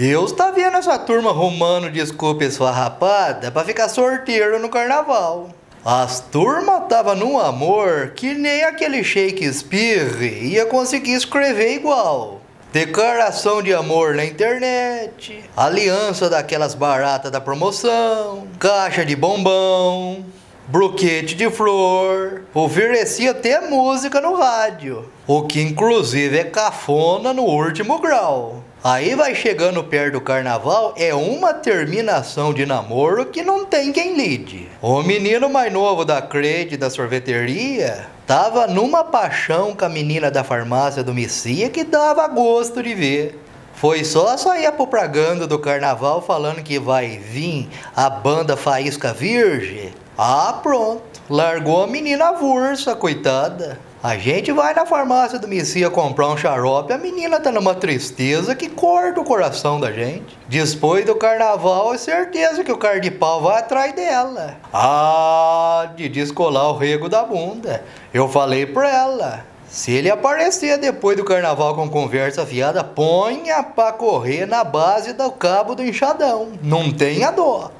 Deus tá vendo essa turma arrumando desculpa e sua rapada pra ficar sorteiro no carnaval. As turmas tava num amor que nem aquele Shakespeare ia conseguir escrever igual. Declaração de amor na internet, aliança daquelas baratas da promoção, caixa de bombom, buquê de flor, oferecia até música no rádio, o que inclusive é cafona no último grau. Aí vai chegando perto do carnaval, é uma terminação de namoro que não tem quem lide. O menino mais novo da crede da sorveteria tava numa paixão com a menina da farmácia do Messias que dava gosto de ver. Foi só sair a propaganda do carnaval falando que vai vir a banda Faísca Virgem. Ah, pronto, largou a menina avulsa, coitada. A gente vai na farmácia do Messias comprar um xarope, a menina tá numa tristeza que corta o coração da gente. Depois do carnaval, é certeza que o cara de pau vai atrás dela. Ah, de descolar o rego da bunda. Eu falei pra ela, se ele aparecer depois do carnaval com conversa fiada, ponha pra correr na base do cabo do enxadão. Não tenha dó.